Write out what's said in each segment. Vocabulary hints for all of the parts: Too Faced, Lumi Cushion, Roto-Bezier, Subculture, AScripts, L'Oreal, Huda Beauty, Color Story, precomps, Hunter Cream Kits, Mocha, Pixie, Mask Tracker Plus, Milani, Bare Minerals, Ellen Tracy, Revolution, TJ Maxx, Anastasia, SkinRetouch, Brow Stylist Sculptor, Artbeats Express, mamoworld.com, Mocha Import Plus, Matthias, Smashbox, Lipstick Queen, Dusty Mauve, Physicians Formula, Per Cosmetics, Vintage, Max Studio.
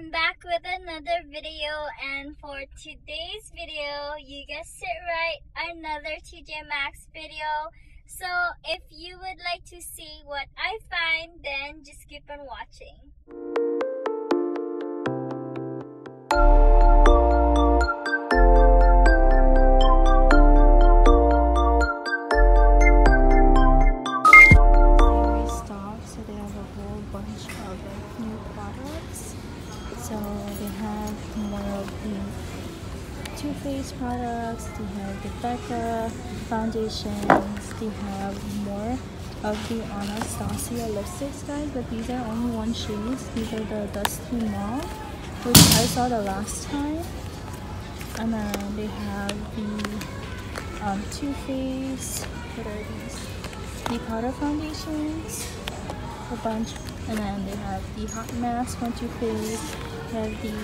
I'm back with another video, and for today's video, you guessed it right, another TJ Maxx video. So if you would like to see what I find, then just keep on watching. Too Faced products, they have the Becca foundations, they have more of the Anastasia lipsticks, guys, but these are only one shade. These are the Dusty Mauve, which I saw the last time, and then they have the Too Faced, what are these? The powder foundations, a bunch, and then they have the hot mask from Too Faced, they have the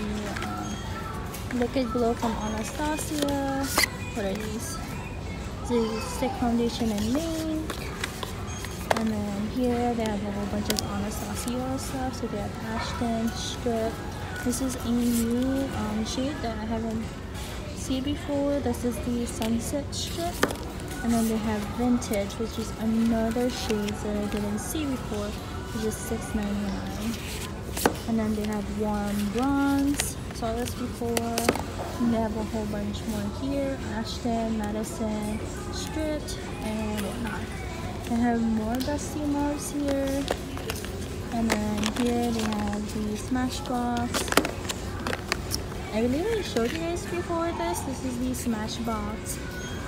Liquid Glow from Anastasia. What are these? The stick foundation and mink. And then here they have a whole bunch of Anastasia stuff. So they have Ashton, Strip. This is a new shade that I haven't seen before. This is the Sunset Strip. And then they have Vintage, which is another shade that I didn't see before, which is $6.99. And then they have Warm Bronze. Saw this before, and they have a whole bunch more here. Ashton, Madison, Strit, and whatnot. They have more Dusty Mauves here, and then here they have the Smashbox. I believe I showed you guys before this. This is the Smashbox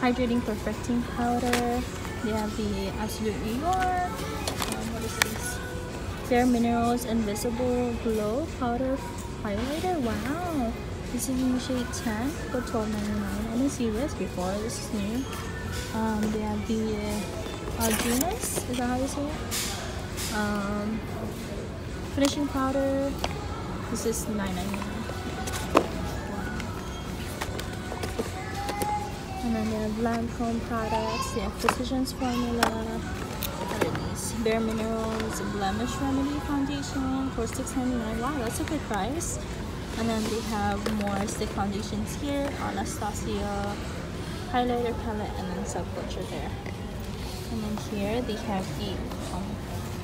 Hydrating Perfecting Powder. They have the Absolute New York. What is this? Bare Minerals Invisible Glow Powder Highlighter. Wow, this is in shade 10 for $12.99. I didn't see this before. This is new. They have the Venus. Is that how you say it? Finishing powder. This is $9.99. Wow. And then they have Lancome products. They have Physicians Formula. Bare Minerals Blemish Remedy Foundation for $6.99. Wow, that's a good price. And then they have more stick foundations here, Anastasia highlighter palette, and then Subculture there. And then here they have the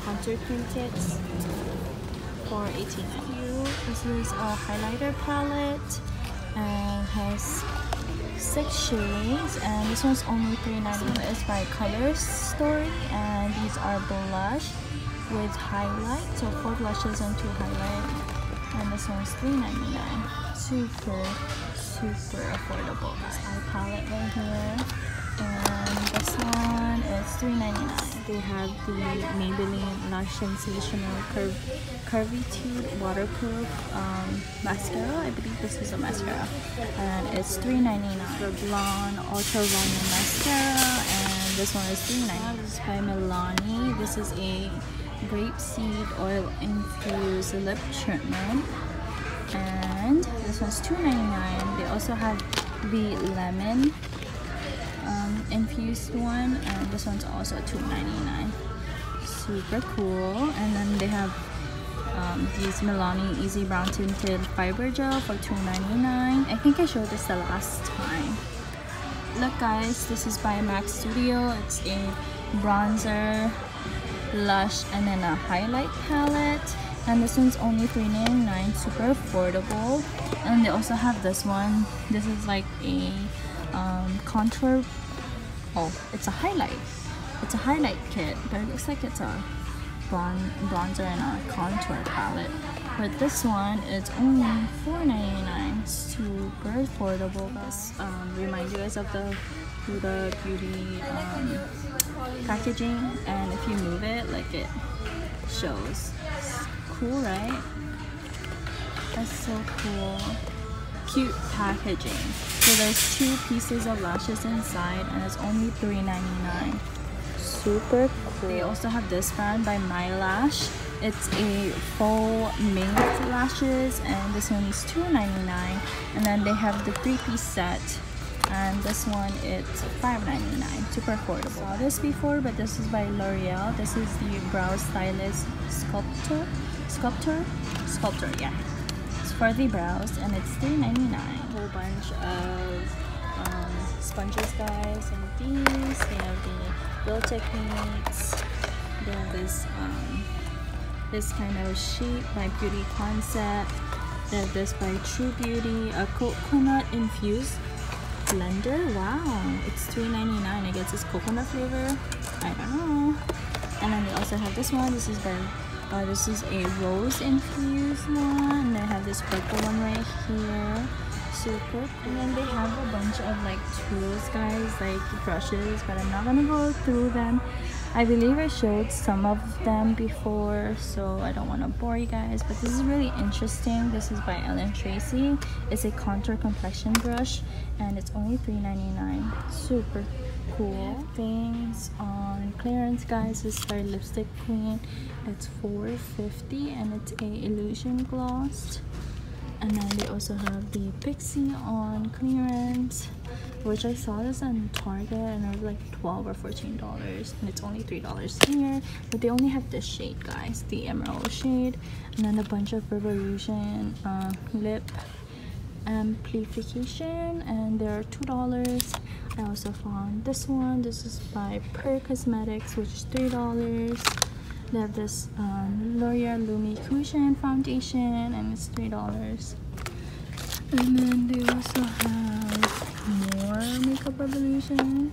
Hunter Cream Kits for $18.99. This is a highlighter palette and has 6 shades, and this one's only $3.99. This one is by Color Story, and these are blush with highlight, so 4 blushes and 2 highlight, and this one's $3.99. Super affordable, guys. Eye palette right here, and this one is $3.99. They have the Maybelline Lash Sensational Curvy Tube Waterproof Mascara. I believe this is a mascara, and it's $3.99. The Blonde Ultra Volume Mascara, and this one is $3.99. This is by Milani. This is a grapeseed oil infused lip treatment, and this one's $2.99. They also have the lemon infused one, and this one's also $2.99. Super cool. and then they have these Milani Easy Brown Tinted Fiber Gel for $2.99. I think I showed this the last time. Look, guys, this is by Max Studio. It's a bronzer, blush, and then a highlight palette, and this one's only $3.99. super affordable. And they also have this one. This is like a contour. Oh, it's a highlight. It's a highlight kit, but it looks like it's a bronzer and a contour palette. But this one is only $4.99. Super affordable. This remind you guys of the Huda Beauty packaging, and if you move it, like, it shows. It's cool, right? That's so cool. Cute packaging. So there's 2 pieces of lashes inside, and it's only $3.99. Super cool. They also have this brand by My Lash. It's a faux mink lashes, and this one is $2.99. And then they have the 3-piece set, and this one is $5.99. Super affordable. I saw this before, but this is by L'Oreal. This is the Brow Stylist Sculptor. for the brows, and it's $3.99. A whole bunch of sponges, guys, and these. They have the Glow Techniques. They have this kind of sheet by Beauty Concept. They have this by True Beauty, a coconut infused blender. Wow, it's $3.99. I guess it's coconut flavor. I don't know. And then they also have this one. This is by this is a rose infused one. And they have this purple one right here. Super. And then they have a bunch of like tools, guys, like brushes, but I'm not gonna go through them. I believe I showed some of them before, so I don't want to bore you guys, but this is really interesting. This is by Ellen Tracy. It's a contour complexion brush, and it's only $3.99. Super cool. Things on clearance, guys. This is by Lipstick Queen. It's $4.50, and it's a illusion gloss. And then they also have the Pixie on clearance, which I saw this on Target and it was like $12 or $14, and it's only $3 here. But they only have this shade, guys, the emerald shade, and then a bunch of Revolution lip amplification, and they're $2. I also found this one. This is by Per Cosmetics, which is $3. They have this L'Oreal Lumi Cushion foundation, and it's $3. And then they also have more Makeup Revolution.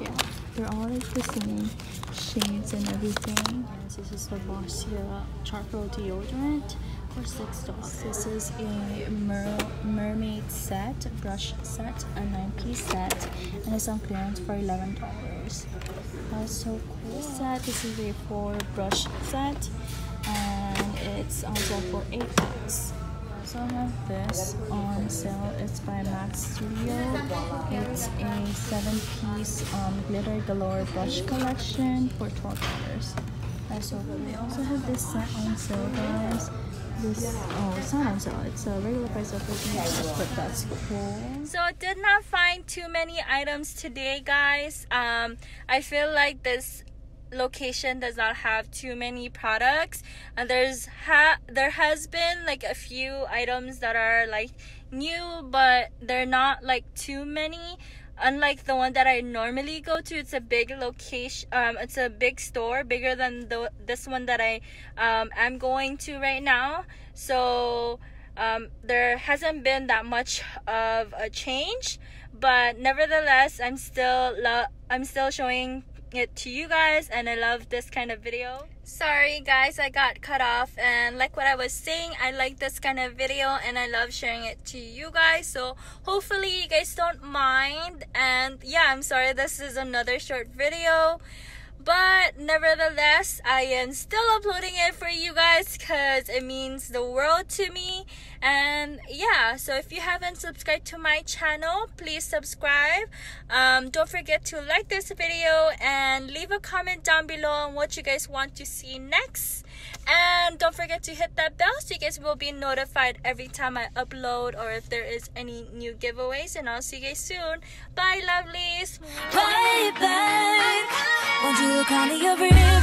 Yeah, they're all like the same shades and everything. This is the Bossier charcoal deodorant for $6. This is a mermaid set, brush set, a 9-piece set, and it's on clearance for $11. That's so cool. Set. This is a 4-brush set, and it's on sale for $8. So I have this on sale. It's by Max Studio. It's a 7-piece glitter galore brush collection for $12. That's so cool. They also have this set on sale, guys. This, oh, it's not on sale, it's a regular price of $15, but that's cool. So did not find too many items today, guys. I feel like this location does not have too many products, and there has been like a few items that are like new, but they're not like too many. Unlike the one that I normally go to, it's a big location. It's a big store, bigger than this one that I am going to right now. So there hasn't been that much of a change, but nevertheless, I'm still showing it to you guys, and I love this kind of video. Sorry guys, I got cut off, and like what I was saying, I like this kind of video and I love sharing it to you guys, so hopefully you guys don't mind. And yeah, I'm sorry this is another short video, but nevertheless, I am still uploading it for you guys because it means the world to me. And yeah, so if you haven't subscribed to my channel, please subscribe. Don't forget to like this video and leave a comment down below on what you guys want to see next. And don't forget to hit that bell so you guys will be notified every time I upload or if there is any new giveaways. And I'll see you guys soon. Bye, lovelies. Way back, won't you call me over?